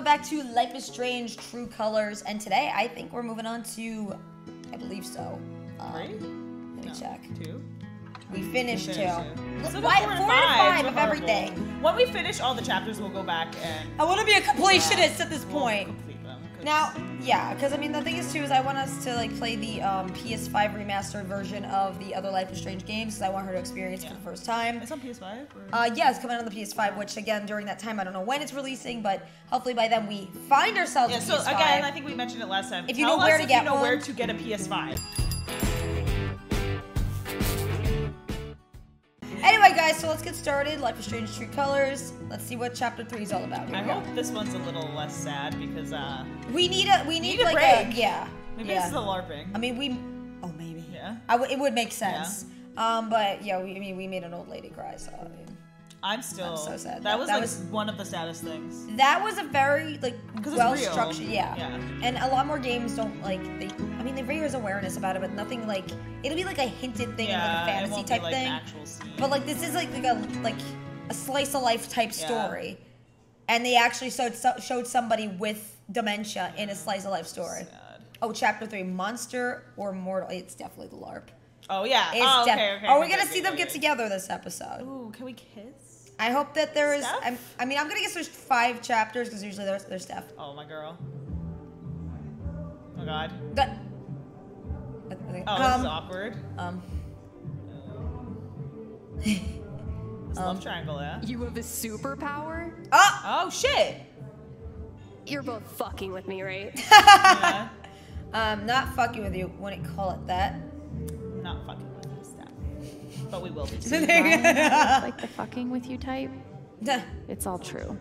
welcome back to Life is Strange: True Colors, and today I think we're moving on to, I believe so. 3? Let me check. 2? We finished 2. So why 4 and 5 of everything? When we finish all the chapters, we'll go back and... I want to be a completionist at this point. Complete them. Now, yeah, because I mean, the thing is too, is I want us to like play the PS5 remastered version of the other Life is Strange games, because I want her to experience it for the first time. It's on PS5? Or? Yeah, it's coming out on the PS5, which again, during that time, I don't know when it's releasing, but hopefully by then we find ourselves a PS5. Again, I think we mentioned it last time. If you know where to get one. If you know where to get a PS5. Anyway, guys, so let's get started. Life is Strange: True Colors. Let's see what Chapter 3 is all about. I hope this one's a little less sad because we need like a break. Maybe this is the LARPing. I mean, maybe. Yeah. It would make sense. Yeah. But yeah, we made an old lady cry, so I mean, I'm so sad. That was one of the saddest things. That was a very like well structured, and a lot more games don't like. They raise awareness about it, but nothing like it'll be like a hinted thing, like a fantasy type thing. An actual scene. But like this is like a slice of life type story, and they actually showed somebody with dementia in a slice of life story. Sad. Oh, Chapter 3: Monster or Mortal? It's definitely the LARP. Oh yeah. It's okay. Are we gonna see them get together this episode? Ooh, can we kiss? I hope that there is. I mean, I'm gonna guess there's 5 chapters because usually there's Steph. Oh my girl. Oh God. Oh, this is awkward. This love triangle, yeah. You have a superpower. Oh shit. You're both fucking with me, right? Yeah. Not fucking with you. Wouldn't call it that. Not fucking. But we will be too. Ryan's like the fucking with you type. It's all true.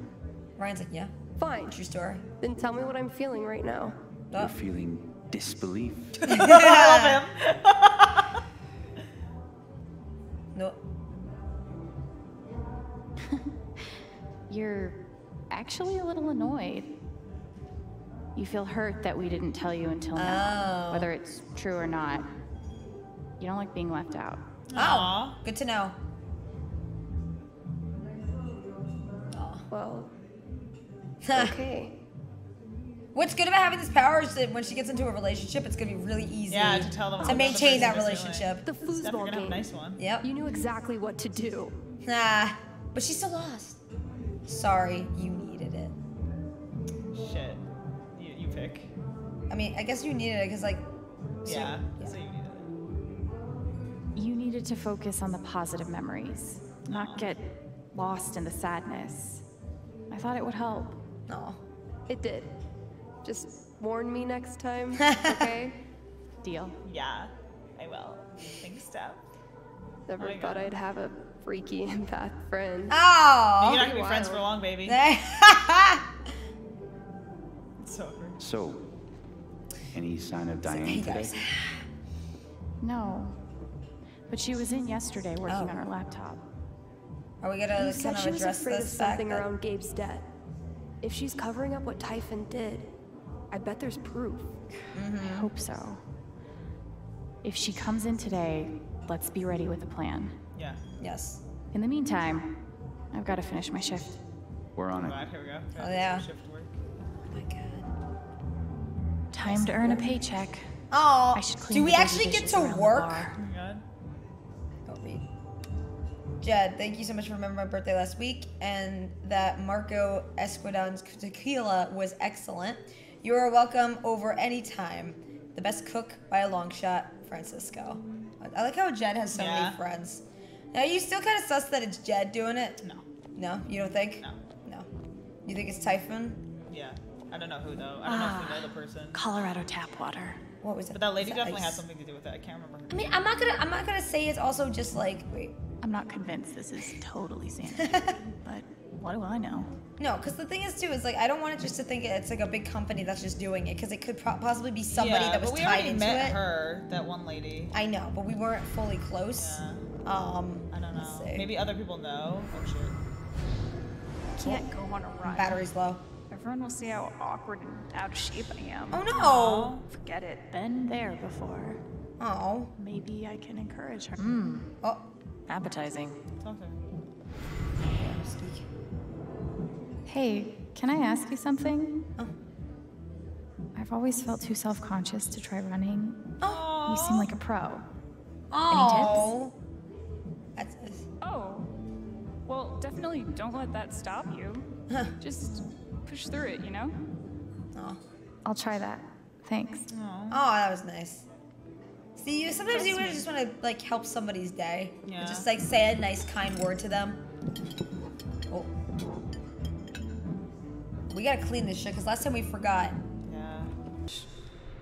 Ryan's like, yeah. Fine. True story. Then tell me what I'm feeling right now. You're feeling disbelief. I love him. No. You're actually a little annoyed. You feel hurt that we didn't tell you until now, whether it's true or not. You don't like being left out. Oh, good to know. Well, okay. What's good about having this power is that when she gets into a relationship, it's gonna be really easy to tell them to maintain that relationship. The foosball game. Have a nice one. Yep. You knew exactly what to do. Nah, but she's still lost. Sorry, you needed it. Shit, you pick. I mean, I guess you needed it because like. So you You needed to focus on the positive memories, not get lost in the sadness. I thought it would help. No, it did. Just warn me next time, okay? Deal. Yeah, I will. Thanks, Steph. Never thought I'd have a freaky empath friend. Oh! You're not gonna be friends for long, baby. It's so awkward. So, any sign of Diane today? No. But she was in yesterday working on her laptop. Are we gonna kind of address this something around Gabe's debt? If she's covering up what Typhon did, I bet there's proof. Mm-hmm. I hope so. If she comes in today, let's be ready with a plan. Yeah. Yes. In the meantime, I've got to finish my shift. We're on it. Right, here we go. Oh yeah. Shift work. Oh my God. Time to earn a paycheck. Oh. I should clean. Do we actually get to work? Jed, thank you so much for remembering my birthday last week, and that Marco Esquidon's tequila was excellent. You are welcome over any time. The best cook by a long shot, Francisco. I like how Jed has so many friends. Now, you still kind of sus that it's Jed doing it? No. No? You don't think? No. No. You think it's Typhon? Yeah. I don't know who, though. I don't know if we know the person. Colorado tap water. What was it? But that lady definitely had something to do with it. I can't remember her. I mean, I'm not gonna say it's also just like, wait. I'm not convinced this is totally sanitary, but what do I know? No, because the thing is too is like I don't want it just to think it's like a big company that's just doing it, because it could possibly be somebody that was tied into it. Yeah, we met her, that one lady. I know, but we weren't fully close. Yeah. I don't know. Maybe other people know. Oh shit. Can't go on a run. Battery's low. Everyone will see how awkward and out of shape I am. Oh no! Oh, forget it. Been there before. Oh. Maybe I can encourage her. Mm. Oh. Appetizing. Hey, Can I ask you something? Oh. I've always felt too self-conscious to try running. Aww. You seem like a pro. Aww. Any tips? That's... Oh. Well, definitely don't let that stop you. Just push through it, you know? Aww. I'll try that. Thanks. Aww. Oh, that was nice. See, you sometimes you really just want to like help somebody's day. Yeah. Just like say a nice kind word to them. Oh. We gotta clean this shit, because last time we forgot. Yeah.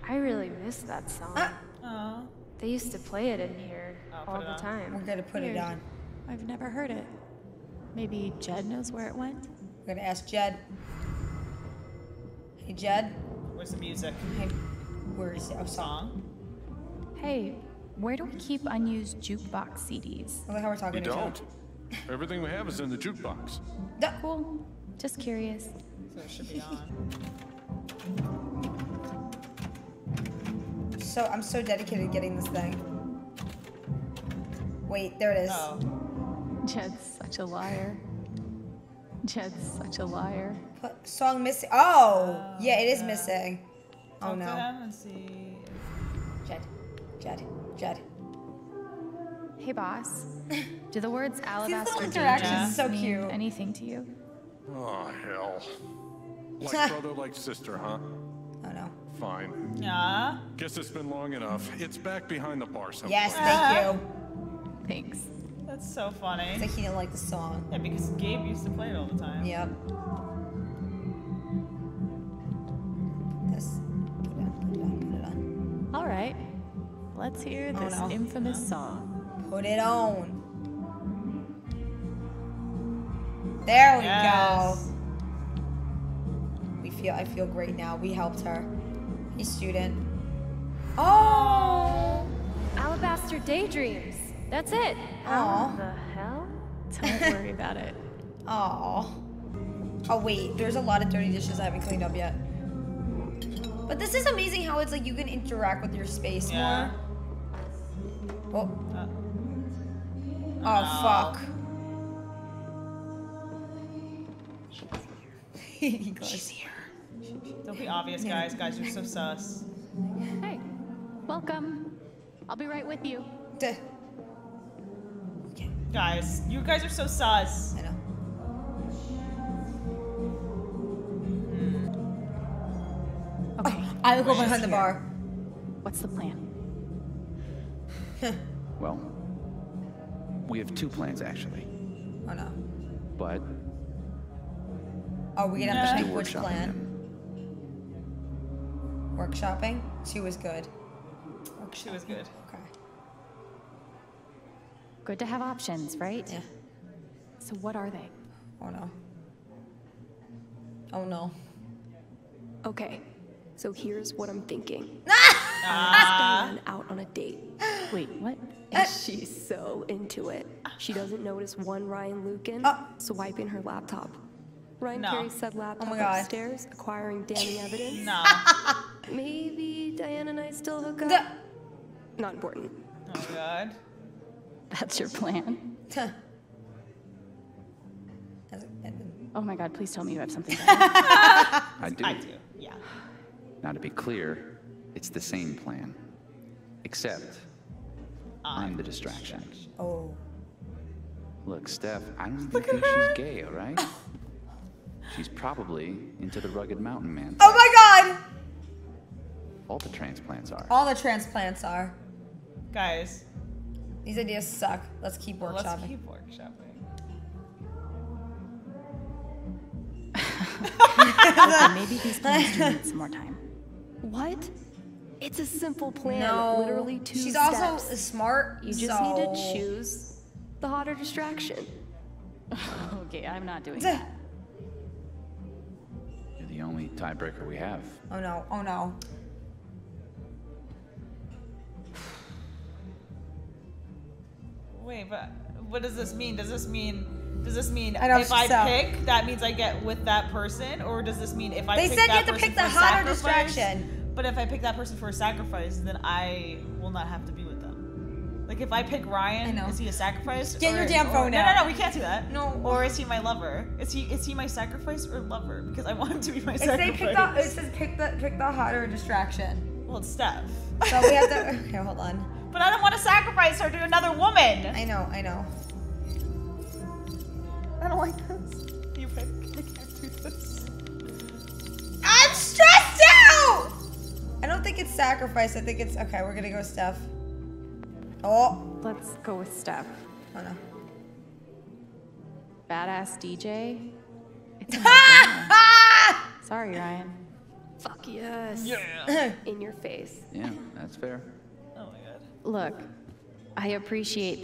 I really miss that song. Ah. They used to play it in here all the time. We're gonna put it on. I've never heard it. Maybe Jed knows where it went? We're gonna ask Jed. Hey, Jed. Where's the music? Hey, where is it? Oh, song? Hey, where do we keep unused jukebox CDs? I like how we're talking to each other. We don't. Everything we have is in the jukebox. Cool. Just curious. So it should be on. So, I'm so dedicated to getting this thing. Wait, there it is. Uh oh. Jed's such a liar. Jed's such a liar. What song missing? Oh! Yeah, it is missing. Oh no. Let's see. Jed. Hey, boss. Do the words alabaster directions so cute mean anything to you? Oh, hell. Like brother, like sister, huh? Oh, no. Fine. Yeah. Guess it's been long enough. It's back behind the bar somewhere. Yes, thank you. Thanks. That's so funny. It's like he didn't like the song. Yeah, because Gabe used to play it all the time. Yep. This. Put it on. All right. Let's hear this infamous song. Put it on. There we go. I feel great now. We helped her. Hey, student. Oh! Alabaster Daydreams. That's it. How the hell? Don't worry about it. Oh. Oh wait, there's a lot of dirty dishes I haven't cleaned up yet. But this is amazing how it's like you can interact with your space more. Oh. Oh fuck. She's here. Don't be obvious, guys. Guys, you're so sus. Hey, welcome. I'll be right with you. Okay. Guys, you guys are so sus. I know. Okay. I will go behind the bar. What's the plan? Well, we have two plans, actually. Oh, no. But... Are we gonna have to pick which plan? Workshopping? She was good. She was good. Okay. Good to have options, right? Yeah. So what are they? Oh no. Oh no. Okay. So here's what I'm thinking. I'm just going out on a date. Wait, what? And she's so into it. She doesn't notice one Ryan Lucan swiping her laptop. Ryan carries said laptop upstairs, acquiring damning evidence. Maybe Diane and I still hook up. Not important. Oh God. That's your plan. Oh my God! Please tell me you have something. I do. Yeah. Now to be clear, it's the same plan, except I'm the distraction. Oh. Look, Steph. I don't even think she's gay. All right. She's probably into the rugged mountain man. Oh my God! All the transplants are. All the transplants are. Guys. These ideas suck. Let's keep workshopping. Let's keep workshopping. Maybe these plans do need some more time. What? It's a simple plan. No. Literally two steps. She's also smart. You just need to choose the hotter distraction. Okay, I'm not doing that. The only tiebreaker we have. Oh no, oh no. Wait, but what does this mean? Does this mean if I pick, that means I get with that person? Or does this mean if I pick that person? They said you have to pick the hotter distraction. But if I pick that person for a sacrifice, then I will not have to be with them. Like, if I pick Ryan, is he a sacrifice? Get your damn phone out. No, we can't do that. No. Or is he my lover? Is he my sacrifice or lover? Because I want him to be my sacrifice. It says pick the hotter distraction. Well, it's Steph. So we have to... Okay, hold on. But I don't want to sacrifice her to another woman. I know. I don't like this. You pick. I can't do this. I'm stressed out! I don't think it's sacrifice. I think it's... Okay, we're gonna go Steph. Oh. Let's go with Steph. Oh no. Badass DJ. It's Sorry, Ryan. Fuck yes. Yeah. In your face. Yeah, that's fair. Oh my god. Look, I appreciate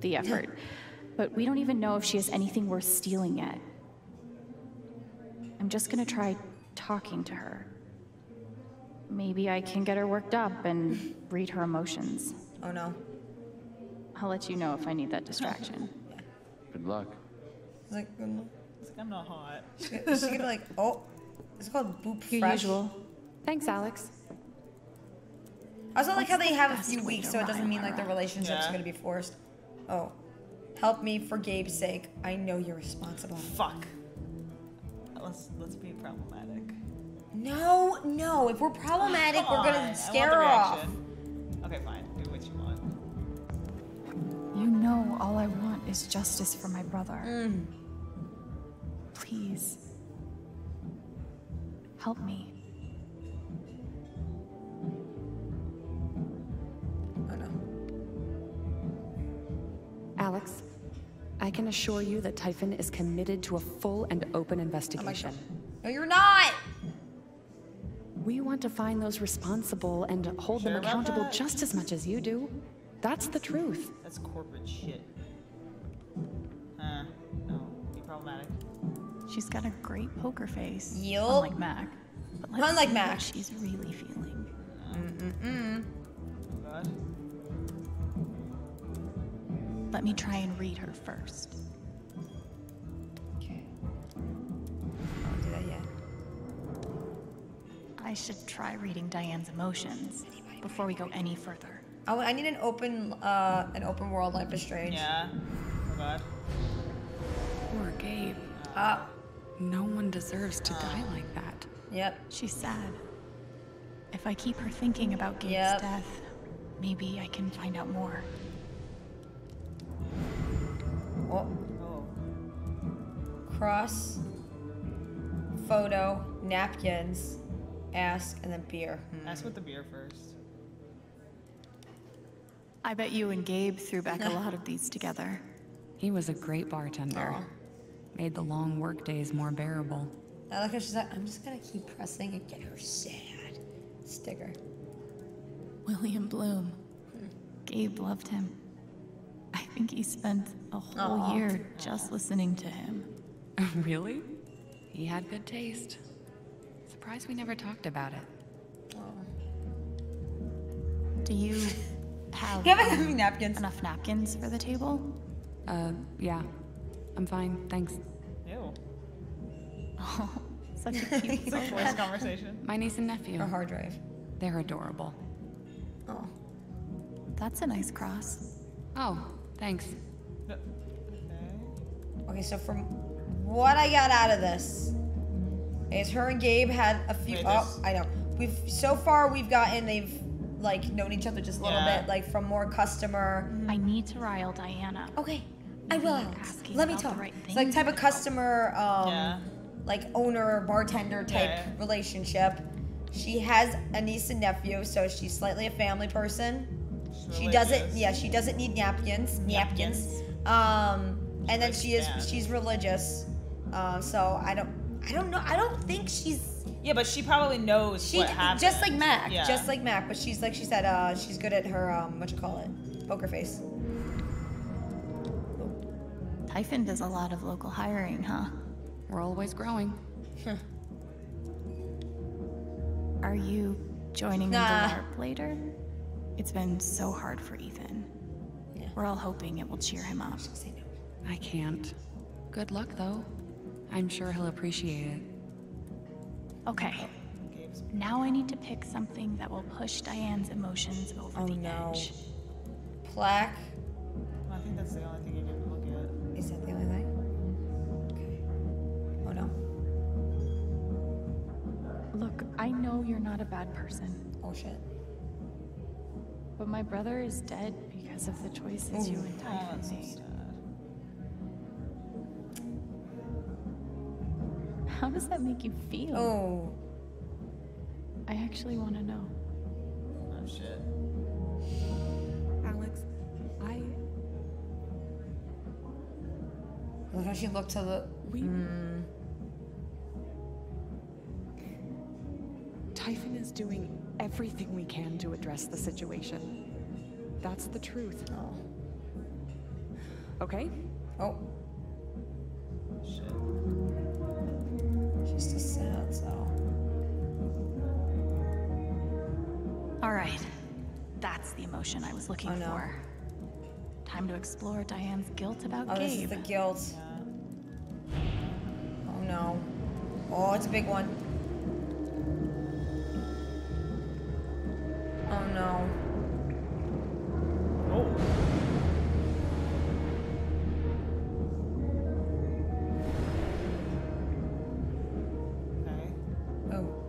the effort, but we don't even know if she has anything worth stealing yet. I'm just gonna try talking to her. Maybe I can get her worked up and read her emotions. Oh no. I'll let you know if I need that distraction. Good luck. It's like, I'm not hot. She's gonna like, oh, it's called boop fresh. Your usual. Thanks, Alex. I also like how they have a few weeks, so it doesn't mean like the relationship's gonna be forced. Oh. Help me for Gabe's sake. I know you're responsible. Fuck. Let's be problematic. No. If we're problematic, we're gonna scare her off. Okay, fine. Do what you want. You know, all I want is justice for my brother. Mm. Please. Help me. Oh no. Alex, I can assure you that Typhon is committed to a full and open investigation. No, you're not! We want to find those responsible and hold them accountable just as much as you do. That's the truth. That's corporate shit. No, be problematic. She's got a great poker face. Yup. Unlike Mac. But unlike Mac. She's really feeling. Oh god. Let me try and read her first. Okay. I don't do that yet. I should try reading Diane's emotions before we go any further. Oh, I need an open world Life is Strange. Yeah. Oh god. Poor Gabe. No one deserves to die like that. Yep. She's sad. If I keep her thinking about Gabe's death, maybe I can find out more. Oh. Cross. Photo. Napkins. Ask and then beer. Ask with the beer first. I bet you and Gabe threw back a lot of these together. He was a great bartender. Made the long work days more bearable. I like how she's like, I'm just gonna keep pressing and get her sad. Sticker. William Bloom. Gabe loved him. I think he spent a whole year just listening to him. Really? He had good taste. Surprised we never talked about it. Do you have enough napkins for the table? Yeah. I'm fine, thanks. Ew. Oh, such a cute voice conversation. My niece and nephew. Or hard drive. They're adorable. Oh. That's a nice cross. Oh, thanks. Okay, so from what I got out of this, is her and Gabe had a few. I know. They've like known each other just a little bit, like from more customer. I need to rile Diana. Okay, I will. Let me talk. It's like type of customer, like owner bartender type relationship. She has a niece and nephew, so she's slightly a family person. She doesn't. Yeah, she doesn't need napkins. And then she is. She's religious. So I don't know. I don't think she's. Yeah, but she probably knows what happened. Just like Mac. Yeah. Just like Mac. But she's like she said. She's good at her. Poker face. Typhon does a lot of local hiring, huh? We're always growing. Are you joining the LARP later? It's been so hard for Ethan. Yeah. We're all hoping it will cheer him up. I can't. Good luck, though. I'm sure he'll appreciate it. Okay. Now I need to pick something that will push Diane's emotions over the edge. slack. I think that's the only thing you didn't look at. Is that the only thing? Okay. Hold on. Look, I know you're not a bad person. Oh shit. But my brother is dead because of the choices you and Typhon made. How does that make you feel? Oh. I actually want to know. Oh shit. Alex, I look how she looked to the Typhon is doing everything we can to address the situation. That's the truth. Oh. Okay? Oh. Shit. She's still sad, so. Alright. That's the emotion I was looking for. Time to explore Diane's guilt about Gabe. This is the guilt. Yeah. Oh no. Oh, it's a big one. Oh no. Oh. Okay. Oh.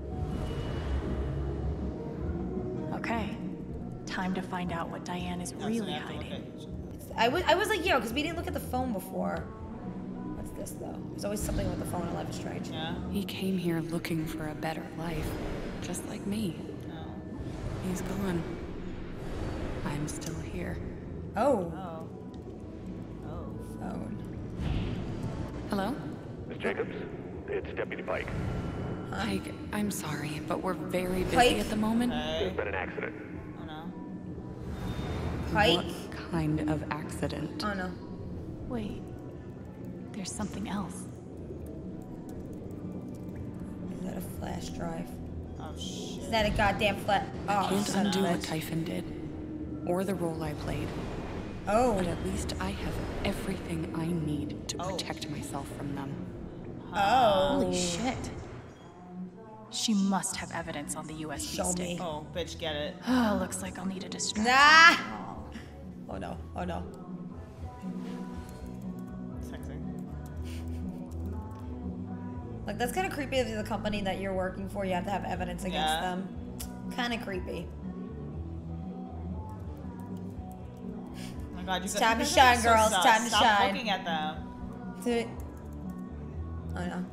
Okay. Time to find out what Diane is really hiding. I was like, yo, because we didn't look at the phone before. What's this though? There's always something with the phone in Life is Strange. Yeah. He came here looking for a better life, just like me. He's gone. I'm still here. Oh. Oh. Oh. Phone. Hello? Miss Jacobs, it's Deputy Pike. Pike, I'm sorry, but we're very busy at the moment. There's been an accident. Oh no. Pike? What kind of accident? Oh no. Wait. There's something else. Is that a flash drive? Oh, shit. Is that a goddamn flat? Oh, I can't undo what Typhon did, or the role I played. Oh. But at least I have everything I need to protect myself from them. Oh. Holy shit. She must have evidence on the USB stick. Oh, bitch, get it. Oh, looks like I'll need a distraction. Nah. Oh no. Oh no. Like, that's kind of creepy if the company that you're working for, you have to have evidence against them. Kind of creepy. Oh my god, you said time to shine, girls. Time to shine. Stop looking at them. Oh no.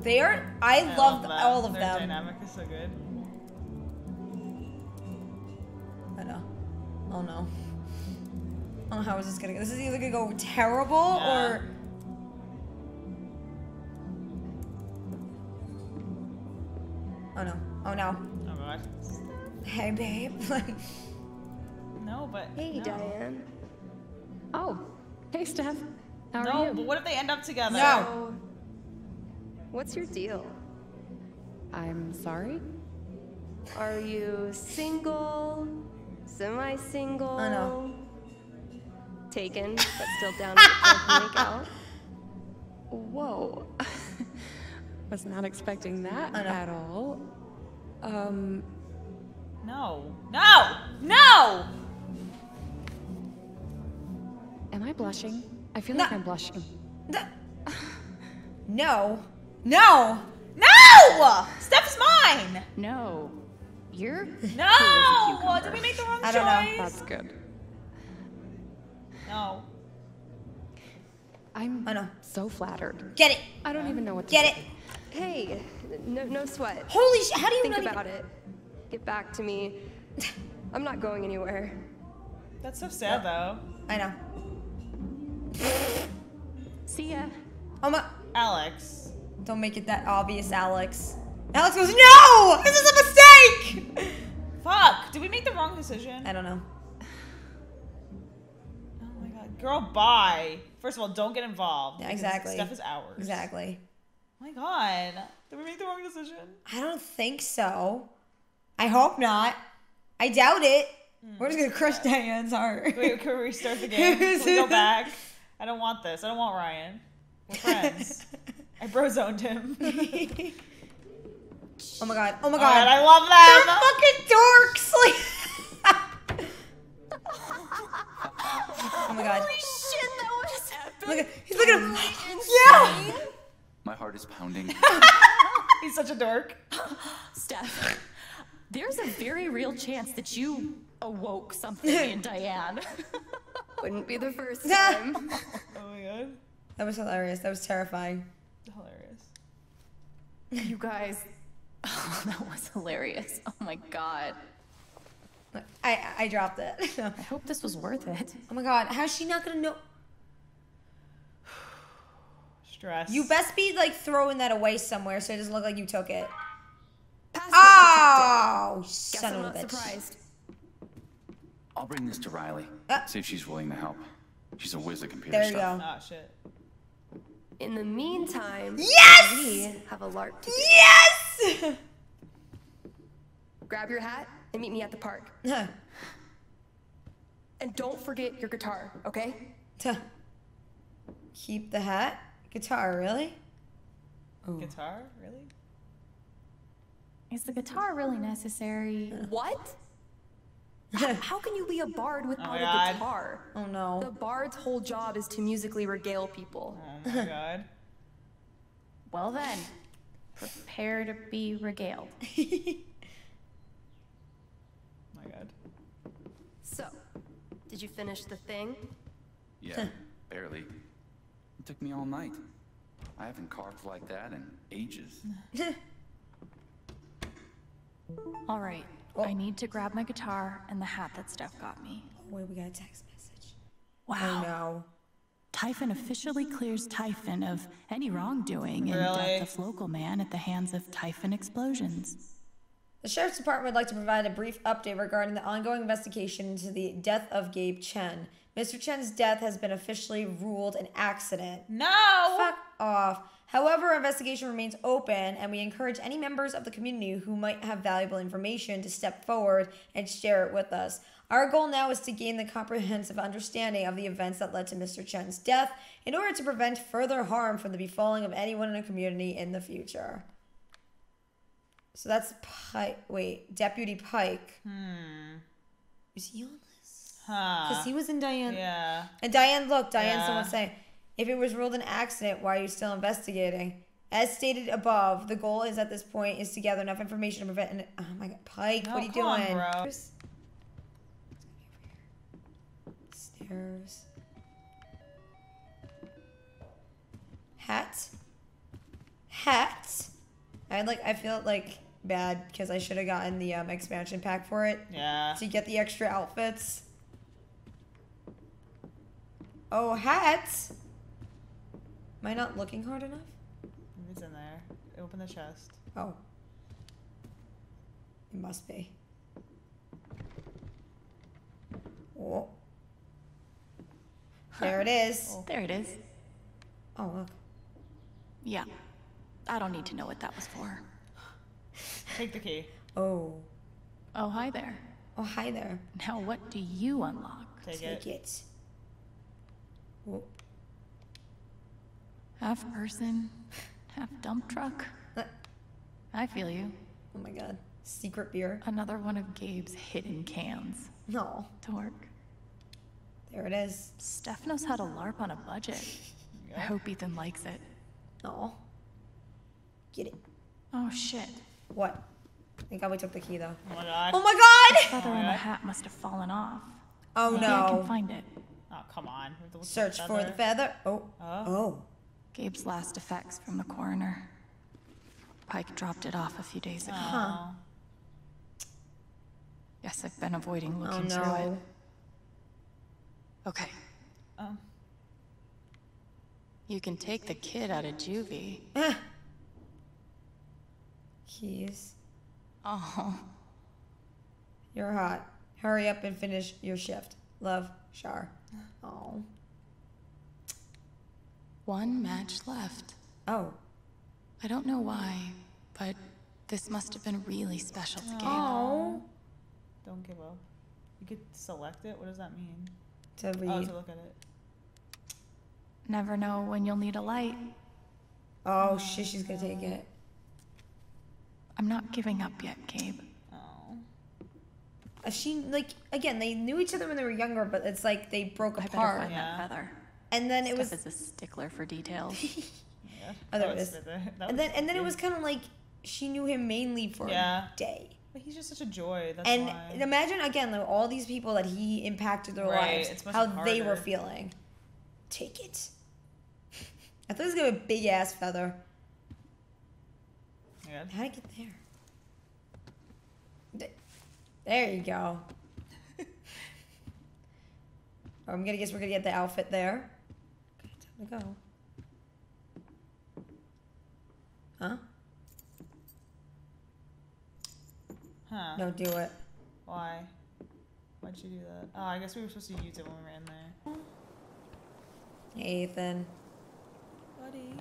They are. I love all of them. Their dynamic is so good. I know. Oh no. I don't know how is this gonna go. This is either gonna go terrible or. Oh no. Oh no. Oh god. Hey babe. No, but hey Diane. Oh. Hey Steph. How are you? No, but what if they end up together? No. What's your deal? I'm sorry? Are you single? Semi-single? Oh no. Taken, but still down to make out? Whoa. Was not expecting that at all. No. No! No! Am I blushing? I feel like I'm blushing. No. No! No! Steph's mine! No. You're? No! Did we make the wrong choice? I don't know. That's good. No. I'm so flattered. Get it! I don't even know what to do. Get it! Hey, no sweat. Holy shit, how do you think about it? Get back to me. I'm not going anywhere. That's so sad, though. I know. See ya. Oh my. Alex. Don't make it that obvious, Alex. Alex goes, no! This is a mistake! Fuck, did we make the wrong decision? I don't know. Oh my god. Girl, bye. First of all, don't get involved. Yeah, exactly. Stuff is ours. Exactly. Oh my god. Did we make the wrong decision? I don't think so. I hope not. I doubt it. We're just going to crush Diane's heart. Wait, can we restart the game? Can we go back? I don't want this. I don't want Ryan. We're friends. I bro-zoned him. Oh my god. Oh my god. God, I love them. They're fucking dorks. Like Oh my god. Holy shit, that was epic. Look at, he's looking at him. Yeah! My heart is pounding. He's such a dork. Steph, there's a very real chance that you awoke something in Diane. Wouldn't be the first time. Oh my god. That was hilarious. That was terrifying. Hilarious. You guys, oh, that was hilarious. Oh my god. I dropped it. I hope this was worth it. Oh my god, how's she not gonna know? Stress. You best be like throwing that away somewhere so it doesn't look like you took it. Oh, son of a bitch. Surprised. I'll bring this to Riley. See if she's willing to help. She's a whiz at computer stuff. There you go. Ah, shit. In the meantime, yes! We have a lark to do. Yes! Grab your hat and meet me at the park. Huh. And don't forget your guitar, okay? Tuh. Keep the hat. Guitar, really? Ooh. Guitar, really? Is the guitar really necessary? What? How can you be a bard without a guitar? Oh no. The bard's whole job is to musically regale people. Oh my god. Well then, prepare to be regaled. My god. So, did you finish the thing? Yeah, barely. It took me all night. I haven't carved like that in ages. All right. Oh. I need to grab my guitar and the hat that Steph got me. Oh wait, we got a text message. Wow. Oh, no. Typhon officially clears Typhon of any wrongdoing and death of local man at the hands of Typhon explosions. The Sheriff's Department would like to provide a brief update regarding the ongoing investigation into the death of Gabe Chen. Mr. Chen's death has been officially ruled an accident. No! Fuck off. However, our investigation remains open, and we encourage any members of the community who might have valuable information to step forward and share it with us. Our goal now is to gain the comprehensive understanding of the events that led to Mr. Chen's death in order to prevent further harm from the befalling of anyone in the community in the future. So that's Pike. Wait, Deputy Pike. Hmm. Is he on this? Huh. Because he was in Diane. Yeah. And Diane, look, Diane's the one saying, if it was ruled an accident, why are you still investigating? As stated above, the goal is at this point is to gather enough information to prevent an... Oh my god, Pike, what are you doing? Bro. Stairs. Hat. Hat. I feel like bad because I should have gotten the expansion pack for it. Yeah. To get the extra outfits. Oh, hats. Am I not looking hard enough? It's in there. Open the chest. Oh. It must be. Oh. There it is. Oh. There it is. Oh, look. Yeah. I don't need to know what that was for. Take the key. Oh. Oh, hi there. Oh, hi there. Now what do you unlock? Take it. Oh. Half person, half dump truck. I feel you. Oh my god. Secret beer. Another one of Gabe's hidden cans. No. Dork. There it is. Steph knows how to LARP on a budget. I hope Ethan likes it. No. Get it. Oh shit. What? Thank god we took the key though. Oh my god. Oh my god! The feather on the hat must have fallen off. Oh no. Maybe I can find it. Oh, come on. Search for the feather. Oh. Oh. Gabe's last effects from the coroner. Pike dropped it off a few days ago. Huh. Yes, I've been avoiding looking through it. Okay. Oh. You can take the kid out of juvie. Keys. Oh. You're hot. Hurry up and finish your shift. Love, Char. Oh. One match left. Oh. I don't know why, but this must have been really special to Gabe. Oh. Don't give up. You could select it? What does that mean? To read. Oh, to look at it. Never know when you'll need a light. Oh, shit, she's gonna take it. I'm not giving up yet, Gabe. Oh. She, like, again, they knew each other when they were younger, but it's like they broke apart. I better find that feather. And then Steph is a stickler for details. Yeah. Oh, there it is. And then it was kind of like she knew him mainly for a day. But he's just such a joy. That's why. Imagine, again, like, all these people that he impacted their lives, it's how harder they were feeling. Take it. I thought it was going to be a big-ass feather. Yeah. How'd it get there? There you go. I'm going to guess we're going to get the outfit there. Okay, time to go. Huh? Huh. No, do it. Why? Why'd you do that? Oh, I guess we were supposed to use it when we ran there. Hey, Ethan. Buddy.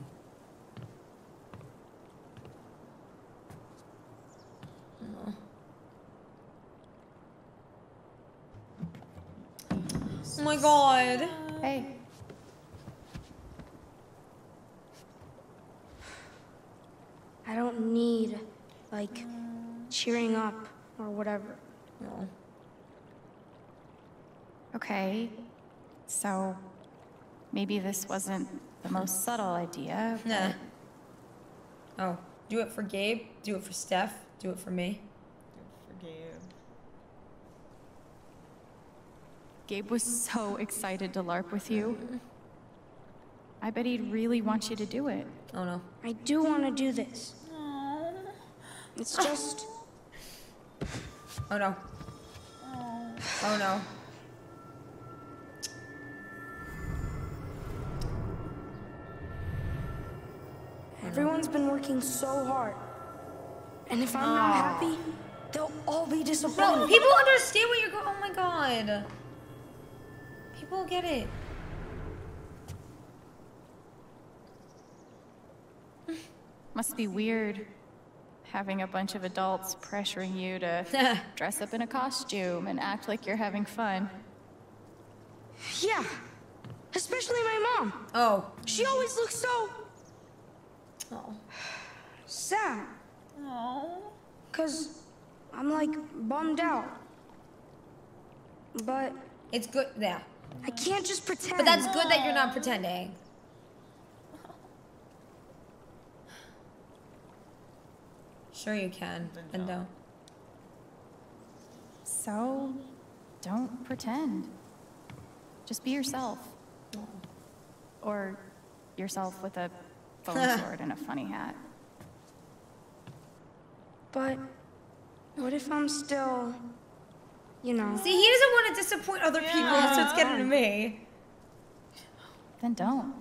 Oh. Oh my god. Hey. I don't need, like, cheering up or whatever. No. Okay. So maybe this wasn't the most subtle idea. Nah. Oh, do it for Gabe, do it for Steph, do it for me. Do it for Gabe. Gabe was so excited to LARP with you. I bet he'd really want you to do it. Oh no. I do want to do this. Aww. It's just... Oh no. Aww. Oh no. Everyone's been working so hard, and if I'm not happy, they'll all be disappointed. No, people understand what you're going. Oh my god, people get it. Must be weird having a bunch of adults pressuring you to dress up in a costume and act like you're having fun. Yeah, especially my mom. Oh, she always looks so. Oh. Sad. Aww. 'Cause I'm like bummed out. But it's good. Yeah. I can't just pretend. But that's good that you're not pretending. Sure you can. And don't. So don't pretend. Just be yourself. Or yourself with a phone sword and a funny hat. But what if I'm still, you know? See, he doesn't want to disappoint other people. That's what's getting to me. Then don't.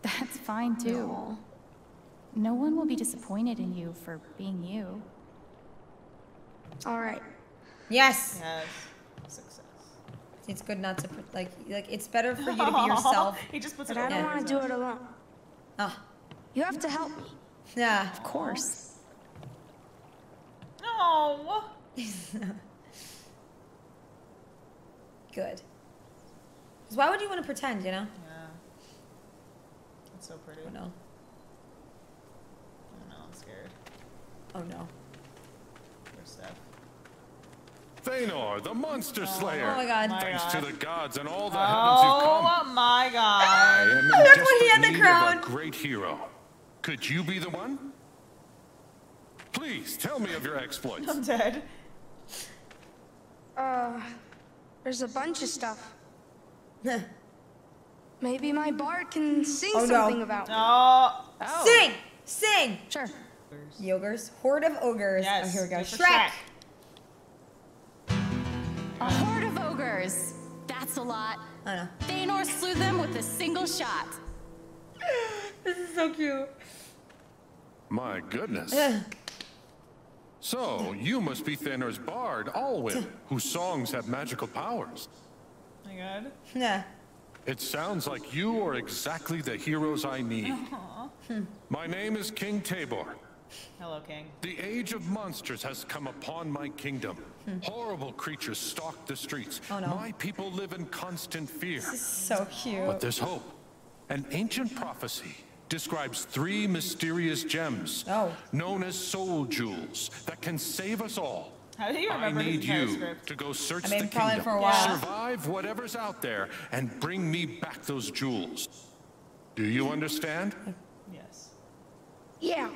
That's fine too. No. No one will be disappointed in you for being you. All right. Yes. Yes. Success. It's good not to put, like it's better for you to be yourself. He just puts it. I don't want to do it alone. Oh. You have to help me. Yeah. Of course. No. Good. Because why would you want to pretend, you know? Yeah. It's so pretty. Oh, no. Oh, no. I'm scared. Oh, no. Where's Steph? Thaenor, the monster slayer. Oh, my god. Thanks to the gods and all the heavens you come. Oh, my god. I am in desperate need of a great hero. Could you be the one? Please, tell me of your exploits. I'm dead. There's a bunch of stuff. Maybe my bard can sing something about me. Oh. Sing! Sing! Sure. Yogers. Horde of ogres. Yes. Oh, here we go. Shrek. A horde of ogres. That's a lot. I know. Thaenor slew them with a single shot. This is so cute. My goodness. So, you must be Thanor's bard, Alwin, whose songs have magical powers. My god. Yeah. It sounds like you are exactly the heroes I need. My name is King Tabor. Hello, King. The age of monsters has come upon my kingdom. Horrible creatures stalk the streets. Oh, no. My people live in constant fear. This is so cute. But there's hope. An ancient prophecy describes three mysterious gems known as soul jewels that can save us all How do you remember his transcript? To go search the kingdom, for a while. Survive whatever's out there, and bring me back those jewels. Do you understand? Yes. Yeah.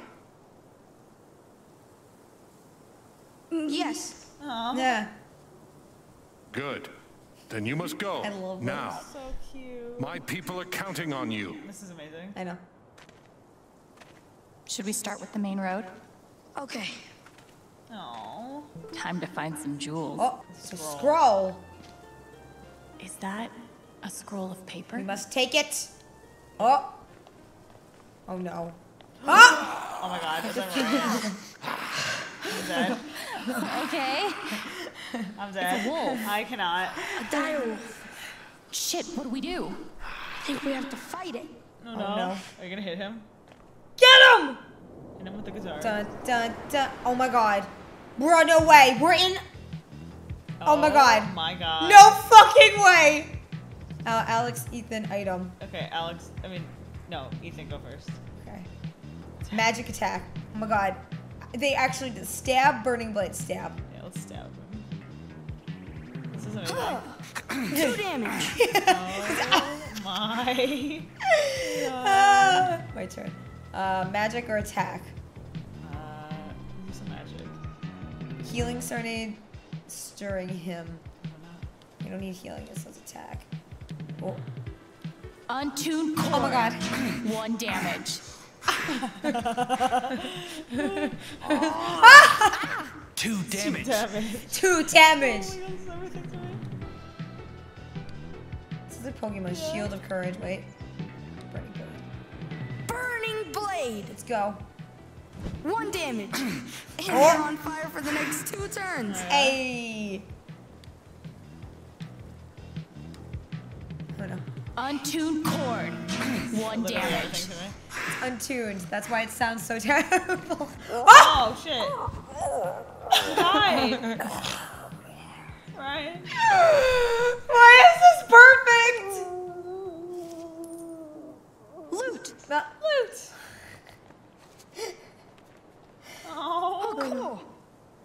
Yes. Aww. Yeah. Good. Then you must go. I love this. Now. So cute. My people are counting on you. This is amazing. I know. Should we start with the main road? Okay. Oh. Time to find some jewels. Oh, it's a scroll. Is that a scroll of paper? We must take it. Oh. Oh no. Oh, oh my God. I'm dead. Okay. I'm dead. It's a wolf. I cannot. A dire wolf. Shit, what do we do? I think we have to fight it. No, no. Oh, no. Are you gonna hit him? Get him! And I'm with the guitar. Dun, dun, dun. Oh my God. We're on no way. We're in. Oh, oh my God. Oh my God. No fucking way. Alex, Ethan, item. Okay, Alex. I mean, no. Ethan, go first. Okay. Magic attack. Oh my God. They actually did stab, burning blade, stab. Yeah, let's stab him. This is amazing. Two damage. Oh my. God. My turn. Magic or attack? Use a magic. Healing serenade, stirring him. You don't need healing, it says attack. Oh. Untuned core. Oh my God. 1 damage. Oh. 2 damage. 2 damage. Oh my God, so this is a Pokemon shield of courage, wait. Blade. Let's go. 1 damage. And we're on fire for the next 2 turns. Hey. Oh no. Untuned cord. 1 damage. It's untuned. That's why it sounds so terrible. Oh shit. Why? Right. Why is this perfect? Loot. Not loot. Oh, cool.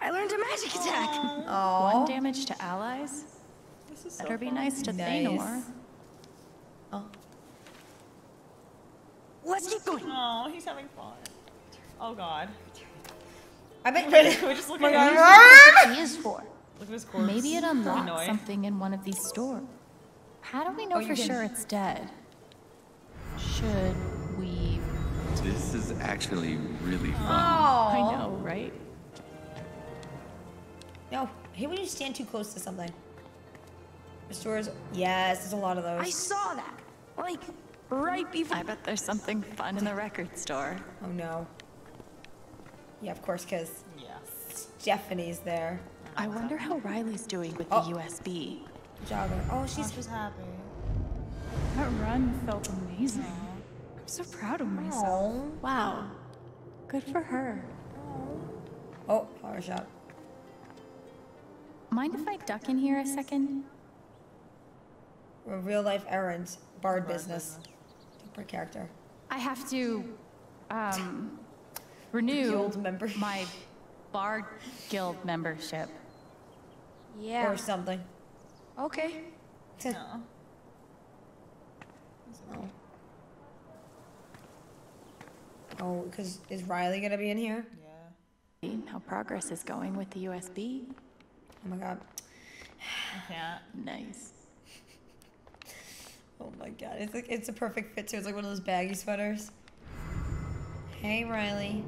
I learned a magic attack. Oh. 1 damage to allies. This is better so be nice to Thaenor. Oh. Let's keep going. Oh, he's having fun. Oh God. I bet we just look at he is for. Look at his corpse. Maybe it unlocks something in one of these stores. How do we know for sure it's dead? Should we? This is actually really fun. I know, right? No, I hate when you stand too close to something. Restores. Yes, there's a lot of those. I saw that. Like right before. I bet there's something fun in the record store. Oh no. Yeah, of course, because Stephanie's there. I wonder how Riley's doing with the USB. Jogger. Oh, she's happy. That run felt amazing. I'm so proud of myself. Aww. Wow. Good for her. Oh, power shot. Mind if I duck in here a second? We're real life errands. Bard business. Per character. I have to renew my Bard Guild membership. Yeah. Or something. Okay. No. Oh, because is Riley gonna be in here? Yeah. How progress is going with the USB? Oh my God. Yeah. Nice. Oh my God, it's like it's a perfect fit too. It's like one of those baggy sweaters. Hey, Riley.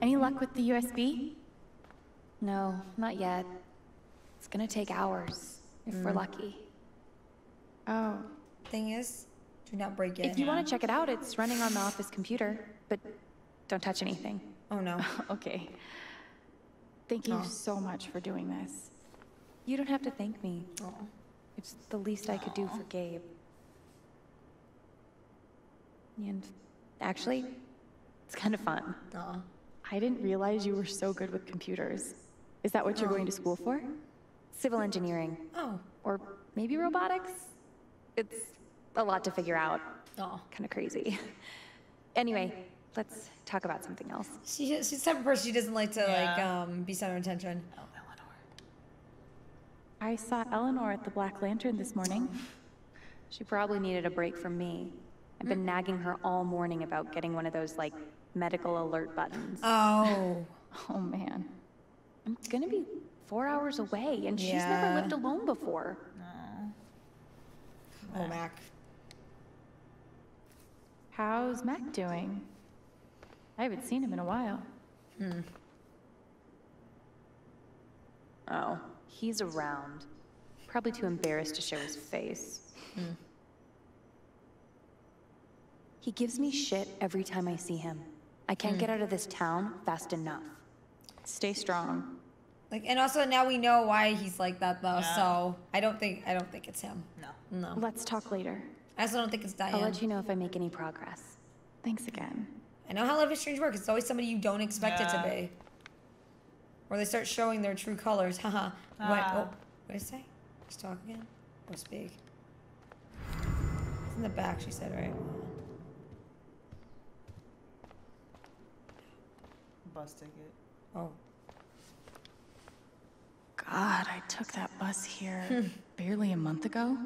Any luck with the USB? No, not yet. It's gonna take hours if we're lucky. Oh. Thing is, do not break it. If you want to check it out, it's running on the office computer, but don't touch anything. Oh no. Okay. Thank you so much for doing this. You don't have to thank me. Oh. It's the least I could do for Gabe. And actually, it's kind of fun. Oh. I didn't realize you were so good with computers. Is that what you're going to school for? Civil engineering. Oh. Or maybe robotics? It's a lot to figure out. Oh. Kind of crazy. Anyway, Let's talk about something else. She's the type of person she doesn't like to be center of attention. Oh, Eleanor. I saw Eleanor at the Black Lantern this morning. She probably needed a break from me. I've been nagging her all morning about getting one of those, like, medical alert buttons. Oh. Oh, man. I'm gonna be 4 hours away, and she's never lived alone before. Oh, Mac. How's Mac doing? I haven't seen him in a while. Oh, he's around. Probably too embarrassed to show his face. He gives me shit every time I see him. I can't get out of this town fast enough. Stay strong. Like, and also now we know why he's like that though. Yeah. So I don't think it's him. No. Let's talk later. I also don't think it's Diane. I'll let you know if I make any progress. Thanks again. I know how Life is Strange works. It's always somebody you don't expect it to be. Or they start showing their true colors. Haha. What did I say? Just talk again. Or speak. It's in the back. She said right. Bus ticket. Oh. God, I took that bus here barely a month ago.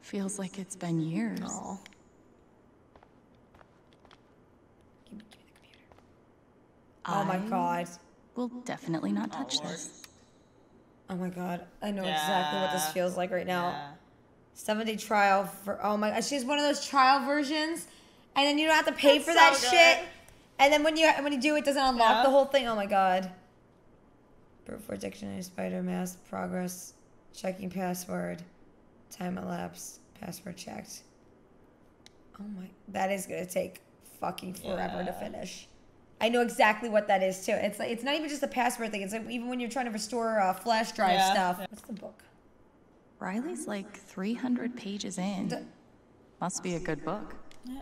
Feels like it's been years. Oh. Give me the computer. Oh my God. We'll definitely not touch this. Oh my God, I know exactly what this feels like right now. 7-day trial for, oh my God. She has one of those trial versions, and then you don't have to pay for that shit. And then when you do, it doesn't unlock the whole thing. Oh my God. Before dictionary, spider mask, progress, checking password, time elapsed, password checked. Oh my, that is gonna take fucking forever to finish. I know exactly what that is too. It's like, it's not even just the password thing. It's like even when you're trying to restore flash drive stuff. What's the book? Riley's like 300 pages in. Must be a good book. Yeah.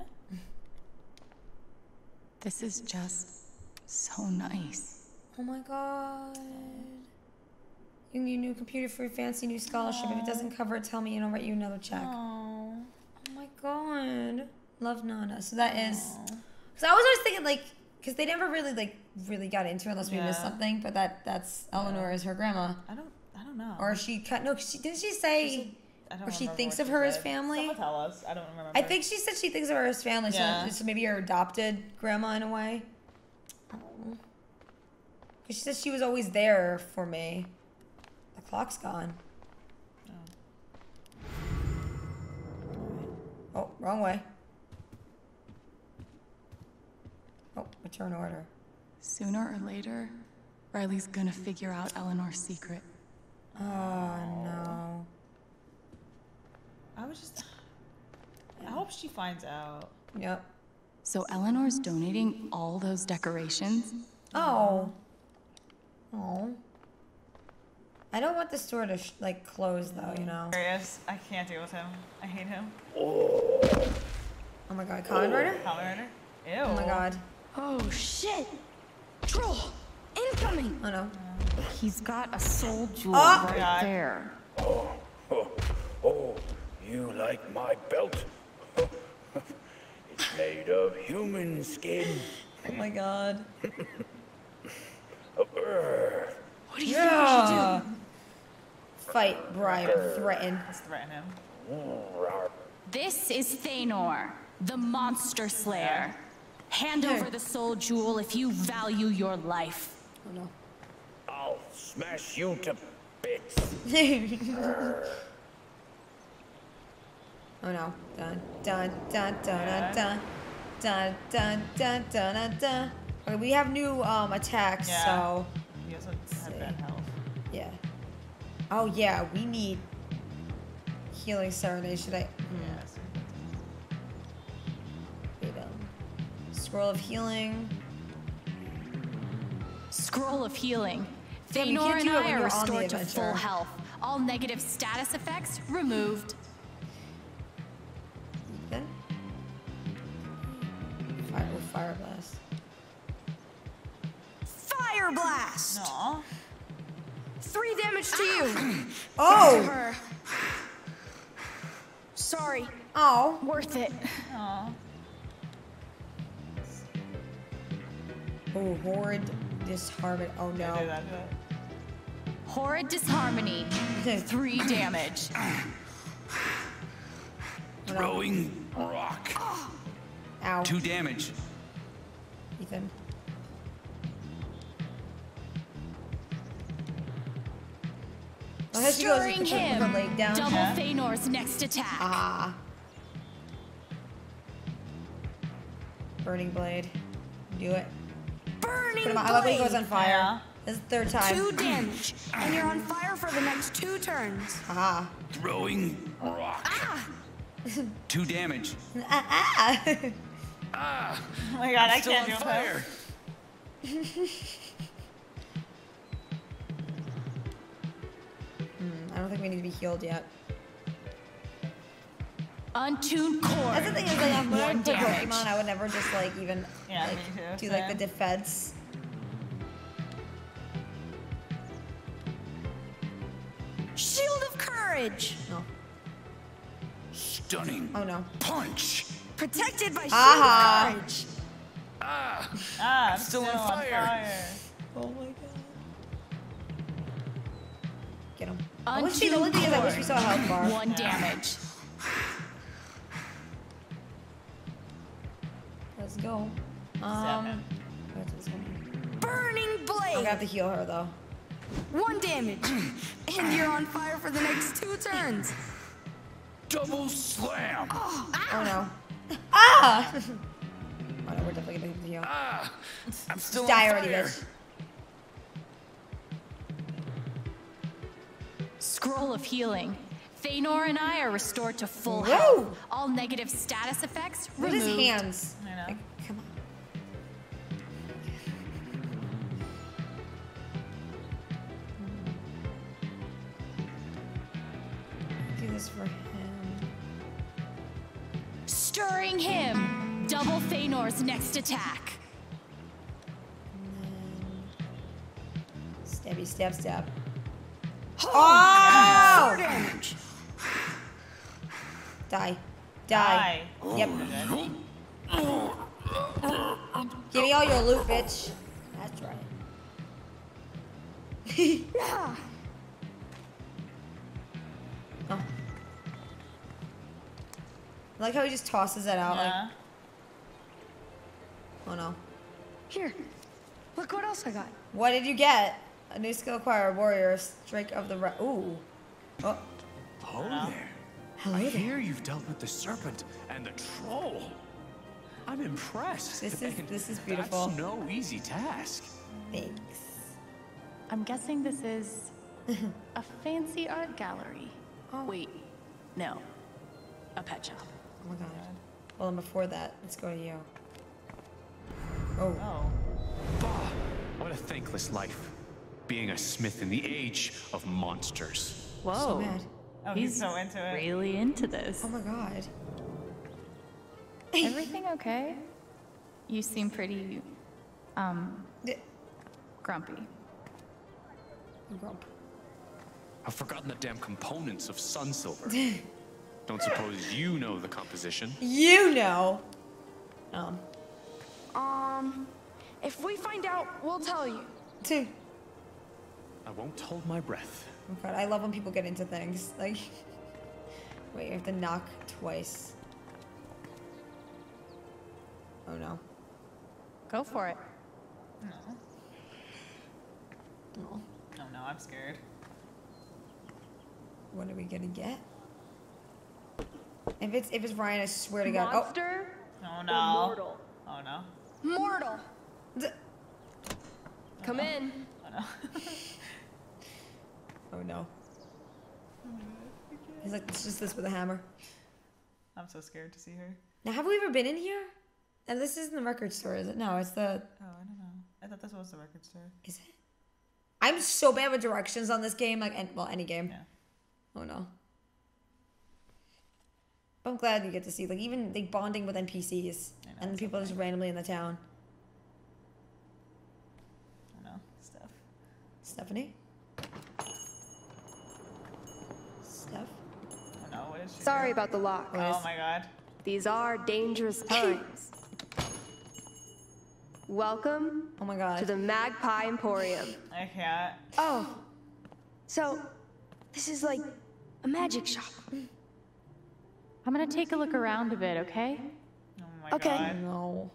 This is just so nice. Oh my God. You need a new computer for your fancy new scholarship. Aww. If it doesn't cover it, tell me and I'll write you another check. Aww. Oh my God. Love Nana. So that is... Because I was always thinking, like... Because they never really, like, really got into it unless we missed something. But that's... Eleanor is her grandma. I don't know. Or she... No, didn't she say... or she thinks of her as family? Someone tell us. I don't remember. I think she said she thinks of her as family. Yeah. So maybe her adopted grandma in a way. She says she was always there for me. The clock's gone. Oh, wrong way. Oh, return order. Sooner or later, Riley's gonna figure out Eleanor's secret. Oh, no. I hope she finds out. Yep. So Eleanor's donating all those decorations? Oh. Oh, I don't want the store to like close though, you know. I can't deal with him. I hate him. Oh, oh my God, Colin Ryder. Colin Ryder. Ew. Oh my God. Oh shit! Troll incoming. Oh no. He's got a soul jewel right there. Oh! You like my belt? It's made of human skin. Oh my God. What do you think we should do? Fight, bribe, threaten. Let's threaten him. This is Thaenor, the monster slayer. Hand over the soul jewel if you value your life. Oh no. I'll smash you to bits. Oh no. Dun dun dun dun dun dun dun dun dun dun. Okay, we have new attacks, so. He also had bad health. Yeah. Oh yeah, we need healing serenade. Should I? Yes. Wait, scroll of healing. Scroll of healing. Thaenor and I are restored to full health. All negative status effects removed. Ethan? Fire blast. Fire blast. No. 3 damage to you. Oh. Sorry. Oh. Worth it. Oh. Oh, horrid disharmony. Oh no. Horrid disharmony. 3 damage. Throwing rock. Ow. 2 damage. Ethan. Stirring him. Her leg down. Double Thaenor's next attack. Ah. Burning blade. Do it. Burning blade. I love when he goes on fire. Yeah. This is the 3rd time. 2 damage, and you're on fire for the next 2 turns. Ah. Throwing rock. Ah. 2 damage. Ah. Ah. Ah. Oh my God! I can't do fire. I don't think we need to be healed yet. Untuned core. That's the thing is, like, I'm learning for Pokemon. I would never just like even do like the defense. Shield of courage. No. Stunning. Oh no. Punch. Protected by shield of courage. I'm still on fire. Oh my God. Get him. I wish the only thing is I wish we saw a health bar. 1 damage. Let's go. Burning blade. I'm gonna have to heal her though. 1 damage, and you're on fire for the next 2 turns. Double slam. Oh, no. Ah. Oh no, we're definitely gonna have to heal. I'm still on fire. Die already, bitch. Scroll of healing. Thaenor and I are restored to full health. All negative status effects removed. His hands. I know. Like, come on. Do this for him. Stirring him. Double Thaenor's next attack. And then... Stabby, stab, stab. Oh! Die. Die. Yep. Give me all your loot, bitch. That's right. I like how he just tosses that out. Yeah. Like... Oh no. Here. Look what else I got. What did you get? A new skill acquired, warrior, strike of the right. Ooh. Oh. Hello there. Hello there. I hear you've dealt with the serpent and the troll. I'm impressed. This is beautiful. That's no easy task. Thanks. I'm guessing this is a fancy art gallery. Oh. Wait, no. A pet shop. Oh my God. Well, and before that, let's go to you. Oh. Oh. Bah, what a thankless life. Being a smith in the age of monsters. Whoa. So mad. Oh, he's so into it. Really into this. Oh my God. Everything okay? You seem pretty, grumpy. Grump. I've forgotten the damn components of Sunsilver. Don't suppose you know the composition? You know. If we find out, we'll tell you. Too. I won't hold my breath. Oh God, I love when people get into things. Like, wait, you have to knock twice. Oh no. Go for it. No. Oh. Oh no, I'm scared. What are we gonna get? If it's Ryan, I swear to God. Monster? Oh no. Or mortal. Oh no. Mortal. Come in. Oh no. Oh no. He's like, it's just this with a hammer. I'm so scared to see her. Now, have we ever been in here? And this isn't the record store, is it? No, it's the... Oh, I don't know. I thought this was the record store. Is it? I'm so bad with directions on this game. Like, well, any game. Yeah. Oh no. But I'm glad you get to see, like, even like bonding with NPCs. I know, and the people just randomly in the town. I know. Steph. Stephanie? Steph? Oh no, what is she? Sorry doing? About the lock. Oh my God. These are dangerous times. Welcome oh my God. To the Magpie Emporium. I can't. Oh, so this is like a magic shop. I'm gonna take a look around a bit, okay? Oh my okay. God. No.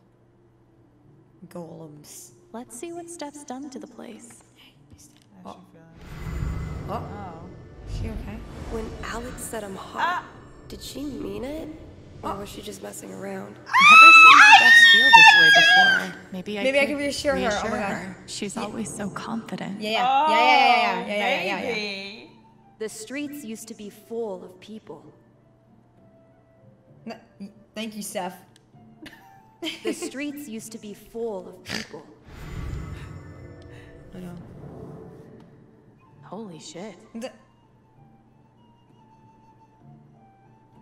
Golems. Let's see what Steph's done to the place. Oh. Oh. Is she okay? When Alex said I'm hot, did she mean it? Or was she just messing around? I've never seen Steph feel this way before. Maybe I can reassure her. Oh my God. She's always so confident. Yeah. The streets used to be full of people. No, thank you, Steph. The streets used to be full of people. I know. Holy shit.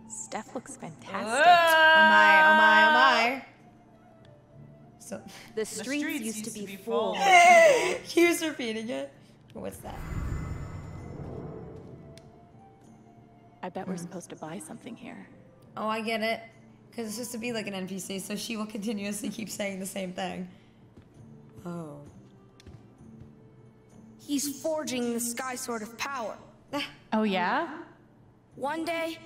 Steph looks fantastic. Oh my. So the streets used to be full. He was repeating it. What's that? I bet we're supposed to buy something here. Oh, I get it. Because it's just to be like an NPC, so she will continuously keep saying the same thing. Oh. He's forging the Sky Sword of Power. Oh, yeah? One day,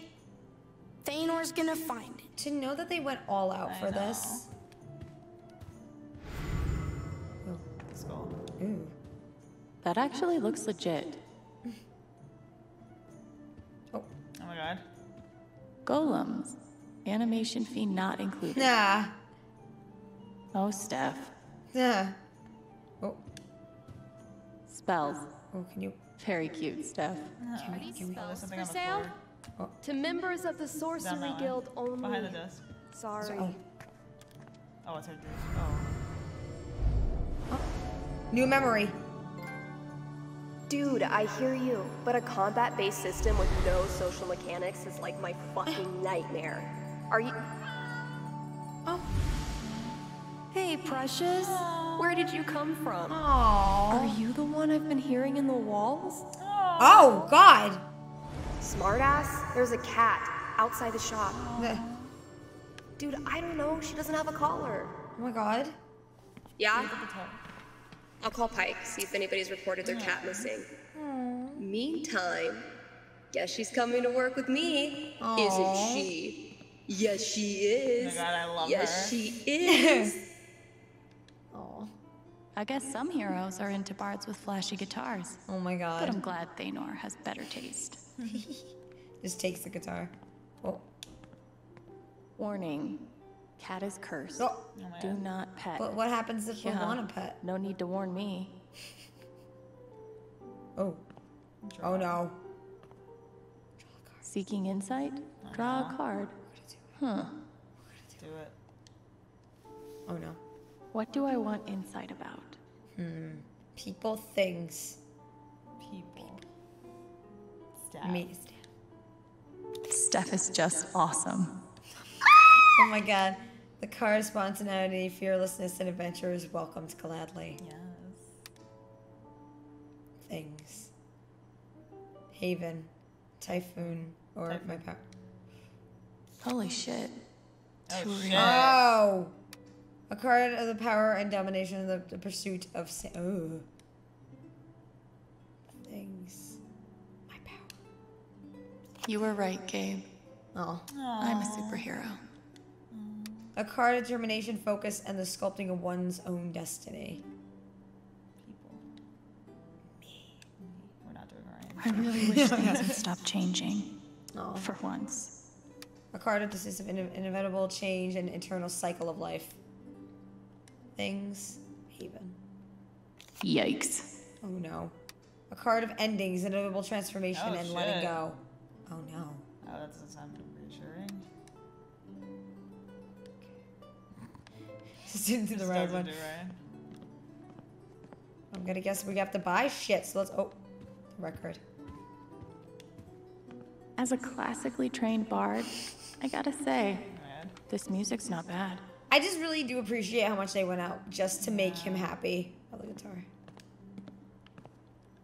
Thaenor's gonna find it. To know that they went all out for this. Oh, let's go. Ooh. That actually looks legit. Oh my God. Golems. Animation fee not included. Nah. Oh, Steph. Nah. Oh. Spells. Oh, can you? Very cute, Steph. Are these spells for sale? Oh. To members of the Sorcery Guild only. Behind the desk. Sorry. Oh, it's her desk. Oh. New memory. Dude, I hear you, but a combat-based system with no social mechanics is like my fucking nightmare. Are you? Oh. Hey, precious. Aww. Where did you come from? Aww. Are you the one I've been hearing in the walls? Aww. Oh, God. Smartass, there's a cat outside the shop. Aww. Dude, I don't know. She doesn't have a collar. Oh, my God. Yeah? I'll call Pike, see if anybody's reported their cat missing. Aww. Meantime, guess she's coming to work with me. Aww. Isn't she? Yes, she is. Oh my God, I love her. Yes, she is. Oh, I guess some heroes are into bards with flashy guitars. Oh my God. But I'm glad Thaenor has better taste. Just takes the guitar. Oh. Warning. Cat is cursed. Oh. Do not pet. But what happens if you want to pet? No need to warn me. Oh. Oh no. Seeking insight? Draw a card. Huh. Do it. Oh no. What do I want insight about? People, things. People. Steph. Me. Steph is just awesome. Oh my God. The car spontaneity, fearlessness, and adventure is welcomed gladly. Yes. Things. Haven. Typhon. Or Typhon. My power. Holy shit. Oh, shit. Oh! A card of the power and domination of the pursuit of things. My power. You were right, Gabe. Oh. Aww. I'm a superhero. A card of determination, focus, and the sculpting of one's own destiny. People. Me. We're not doing right. I really wish things would stop changing. Oh. For once. A card of the system of inevitable change and internal cycle of life. Things. Haven. Yikes. Oh no. A card of endings, inevitable transformation, and letting go. Oh no. Oh, that doesn't sound reassuring. Just didn't do the right one. I'm gonna guess we have to buy shit, so let's. Oh. Record. As a classically trained bard, I gotta say, this music's not bad. I just really do appreciate how much they went out just to make him happy. Oh, the guitar.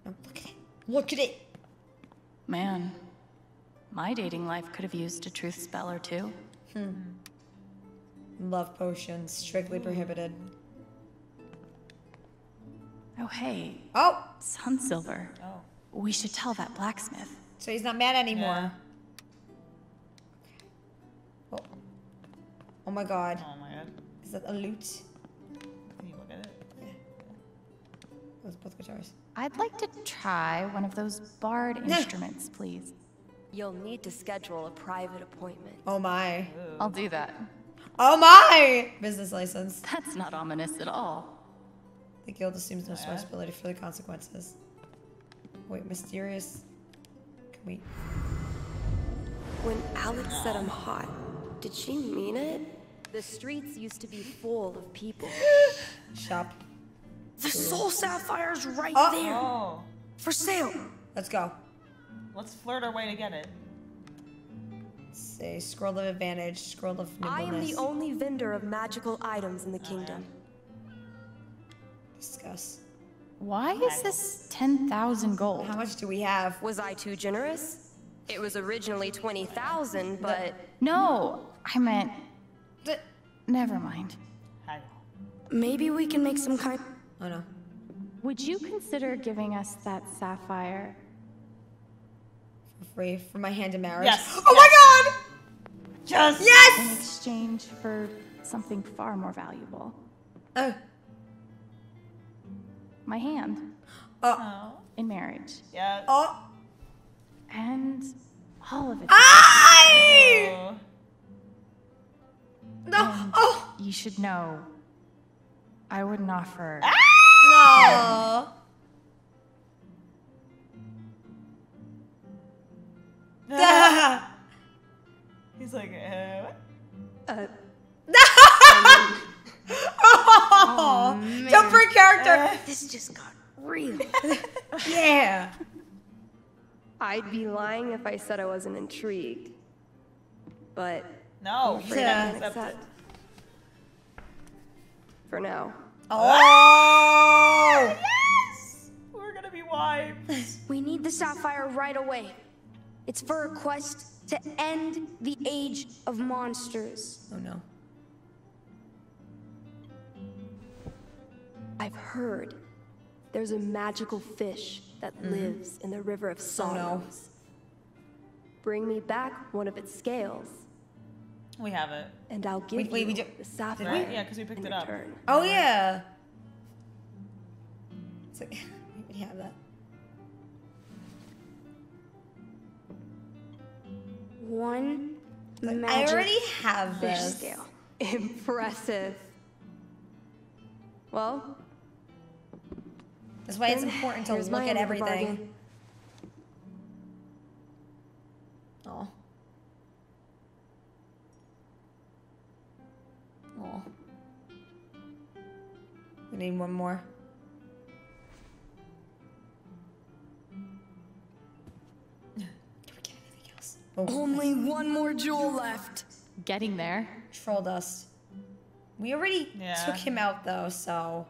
Oh, look at it. Look at it. Man, my dating life could have used a truth spell or two. Love potions, strictly prohibited. Oh, hey. Oh! Sunsilver. Oh. We should tell that blacksmith. So he's not mad anymore. Yeah. Okay. Oh. Oh my god. Oh my god. Is that a lute? Can you look at it? Yeah. Those both guitars. I'd like to try one of those barred instruments, please. You'll need to schedule a private appointment. Oh my. Ooh. I'll do that. Oh my! Business license. That's not ominous at all. The guild assumes no responsibility for the consequences. Wait, mysterious. Can we... When Alex said I'm hot, did she mean it? The streets used to be full of people. Shop. The soul sapphire's right there. Oh. For sale. Let's go. Let's flirt our way to get it. Say, scroll of advantage, scroll of nimbleness. I am the only vendor of magical items in the kingdom. Discuss. Why is this 10,000 gold? How much do we have? Was I too generous? It was originally 20,000, but... No, I meant... Never mind. Maybe we can make some kind... Oh no. Would you consider giving us that sapphire? Free for my hand in marriage. Yes. Oh my god! Yes! Yes! In exchange for something far more valuable. Oh. My hand. Oh. In marriage. Yeah. Oh. And all of it. I. No. And oh. You should know. I wouldn't offer. Ah! No. He's like, what? Oh, don't break character. This just got real. Yeah. I'd be lying if I said I wasn't intrigued. But no, accept it. For now. Oh. Yes. We're gonna be wives. We need the sapphire right away. It's for a quest to end the age of monsters. Oh no. I've heard there's a magical fish that lives in the River of Sorrows. Bring me back one of its scales. We have it. And I'll give you the sapphire. Right? Yeah, because we picked it up. Oh yeah. It's like, we have that. One magic I already have fish scale. Impressive. Well, that's why it's important to look at everything. Oh. Oh. We need one more. Oh. Only one more jewel left. Getting there. Troll dust. We already took him out though, so.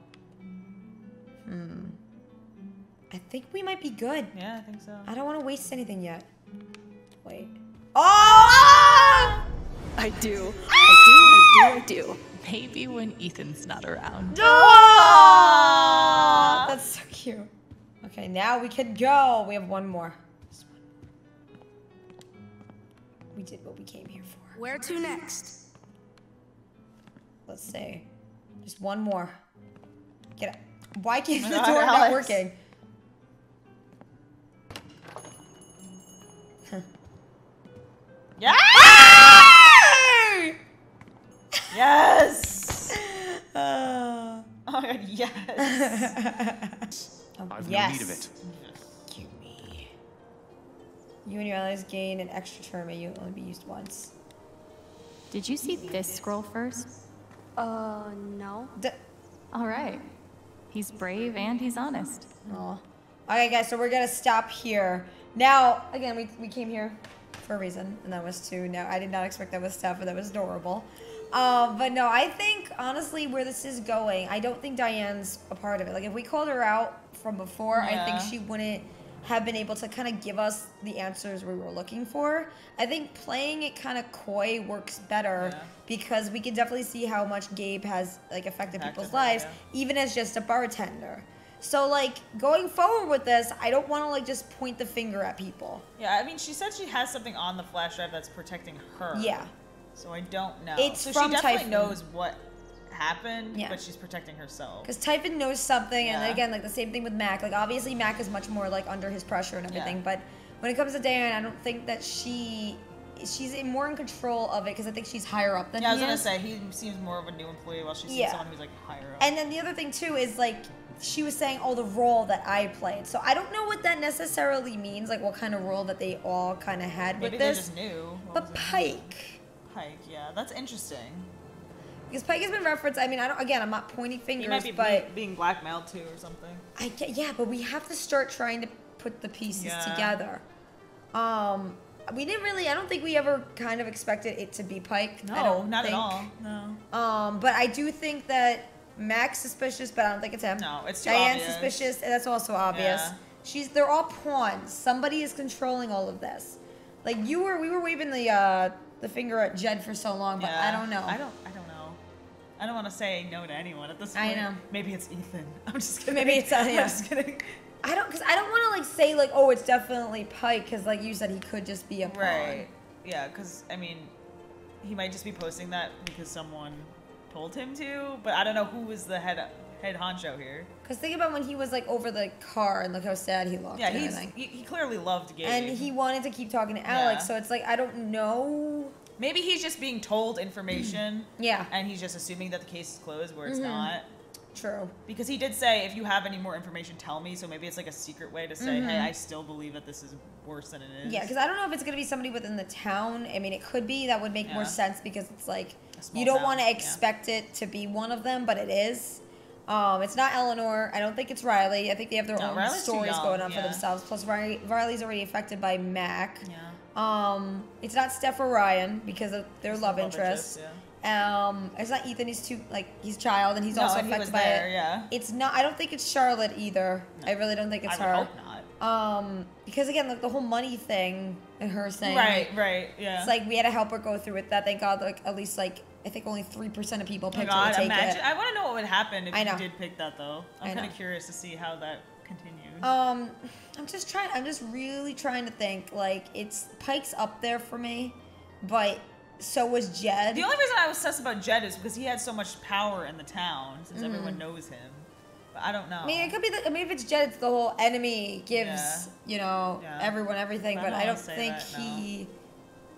I think we might be good. Yeah, I think so. I don't want to waste anything yet. Wait. Oh! I do. I do. Maybe when Ethan's not around. Oh! That's so cute. Okay, now we can go. We have one more. We did what we came here for. Where to next? Let's say, just one more. Get it. Why can't the door not working? Yeah! Yes! Oh my god, yes! I've no need of it. You and your allies gain an extra term, and you'll only be used once. Did you see this scroll first? No. Alright. He's brave and he's honest. Aw. Okay, guys, so we're gonna stop here. Now, again, we came here for a reason, and that was to... Now, I did not expect that with Steph, but that was adorable. But no, I think, honestly, where this is going, I don't think Diane's a part of it. Like, if we called her out from before, I think she wouldn't... have been able to kind of give us the answers we were looking for. I think playing it kind of coy works better because we can definitely see how much Gabe has like affected people's lives, even as just a bartender. So, like, going forward with this, I don't want to, like, just point the finger at people. Yeah, I mean, she said she has something on the flash drive that's protecting her. Yeah. So I don't know. It's so from she definitely Typhon. Knows what happened, yeah. But she's protecting herself. Because Typhon knows something, yeah. And again, like, the same thing with Mac. Like, obviously, Mac is much more, like, under his pressure and everything, yeah. But when it comes to Diane, I don't think that she's more in control of it because I think she's higher up than he is. Yeah, I was going to say, he seems more of a new employee while she seems someone who's, like, higher up. And then the other thing, too, is, like, she was saying, oh, the role that I played. So I don't know what that necessarily means, like what kind of role that they all kind of had with this. Maybe they just knew. But Pike. Pike, yeah. That's interesting. Because Pike has been referenced. I mean, I don't. Again, I'm not pointing fingers, but... He might be being blackmailed, too, or something. Yeah, but we have to start trying to put the pieces together. We didn't really, I don't think we ever kind of expected it to be Pike. No, I don't think at all. No. But I do think that Mac's suspicious, but I don't think it's him. No, it's too Diane's obvious. Diane's suspicious, and that's also obvious. Yeah. They're all pawns. Somebody is controlling all of this. Like, we were waving the finger at Jed for so long, but I don't know. I don't know. I don't want to say no to anyone at this point. I know. Maybe it's Ethan. I'm just kidding. Maybe it's, I'm just kidding. Because I don't want to, like, say, like, oh, it's definitely Pike, because, like you said, he could just be a pawn. Right. Yeah, because, I mean, he might just be posting that because someone told him to, but I don't know who was the head honcho here. Because think about when he was, like, over the car and look how sad he looked. Yeah, he clearly loved Gabe. And he wanted to keep talking to Alex, so it's like, I don't know. Maybe he's just being told information. Yeah. And he's just assuming that the case is closed where it's not. True. Because he did say, if you have any more information, tell me. So maybe it's like a secret way to say, hey, I still believe that this is worse than it is. Yeah, because I don't know if it's going to be somebody within the town. I mean, it could be. That would make more sense because it's like, you don't want to expect it to be one of them, but it is. It's not Eleanor. I don't think it's Riley. I think they have their own stories going on for themselves. Plus, Riley's already affected by Mac. Yeah. It's not Steph or Ryan because of their love interest. Yeah. It's not Ethan. He's too, like, he's child, and he's also affected by it. Yeah. It's not. I don't think it's Charlotte either. No. I really don't think it's her. I would hope not. Because again, like the whole money thing and her saying. Right. Yeah. It's like we had to help her go through with that. Thank God. Like at least like I think only 3% of people picked her to take it. I want to know what would happen if you did pick that though. I'm kind of curious to see how that continued. I'm just really trying to think. Like it's Pike's up there for me, but. So was Jed. The only reason I was obsessed about Jed is because he had so much power in the town, since everyone knows him. But I don't know. I mean, it could be. I mean, if it's Jed, it's the whole enemy gives you know everyone everything. But I don't think he.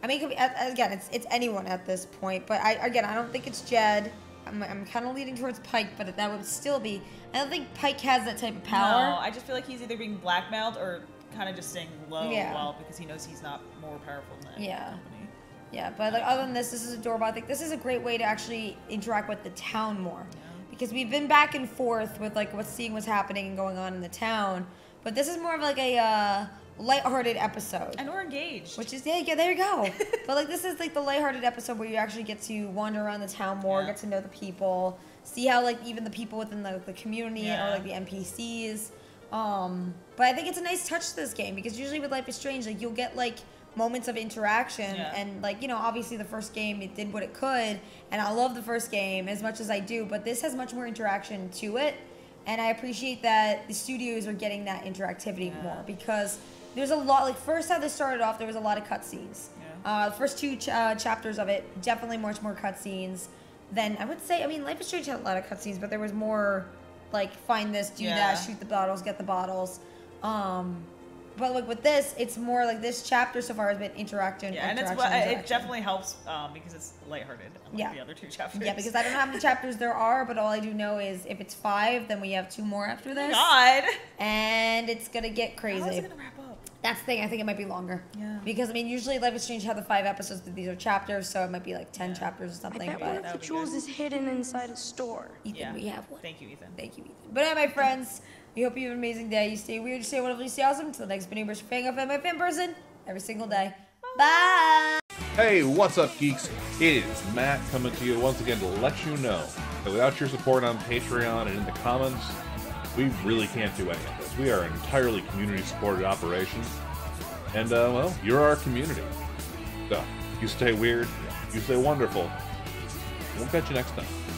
I mean, it could be, again, it's anyone at this point. But I don't think it's Jed. I'm kind of leaning towards Pike, but that would still be. I don't think Pike has that type of power. No, I just feel like he's either being blackmailed or kind of just staying low while because he knows he's not more powerful than company. Yeah, but like other than this, this is adorable. I think this is a great way to actually interact with the town more. Yeah. Because we've been back and forth with like what's happening and going on in the town. But this is more of like a lighthearted episode. And we're engaged. Which is, yeah, there you go. But like this is like the lighthearted episode where you actually get to wander around the town more, get to know the people, see how like even the people within the community or like the NPCs. But I think it's a nice touch to this game because usually with Life is Strange, like you'll get like moments of interaction and like you know obviously the first game it did what it could and I love the first game as much as I do but this has much more interaction to it and I appreciate that the studios are getting that interactivity more because there's a lot like first how this started off there was a lot of cutscenes the first two chapters of it definitely much more cutscenes than I would say I mean Life is Strange had a lot of cutscenes but there was more like find this do that shoot the bottles get the bottles but like with this, it's more like this chapter so far has been interaction. Yeah, and it definitely helps because it's lighthearted. Unlike the other two chapters. Yeah, because I don't know how many chapters there are, but all I do know is if it's 5, then we have 2 more after this. God. And it's gonna get crazy. How is it gonna wrap up? That's the thing. I think it might be longer. Yeah. Because I mean, usually Life is Strange had the 5 episodes, but these are chapters, so it might be like 10 chapters or something. I bet one of the jewels is hidden inside a store. Ethan, we have one. Thank you, Ethan. Thank you, Ethan. But my friends. We hope you have an amazing day. You stay weird, you stay wonderful, you stay awesome. Until the next video, we're fang off at my fan person every single day. Bye! Hey, what's up, geeks? It is Matt coming to you once again to let you know that without your support on Patreon and in the comments, we really can't do any of this. We are an entirely community-supported operation. And, well, you're our community. So, you stay weird, you stay wonderful. We'll catch you next time.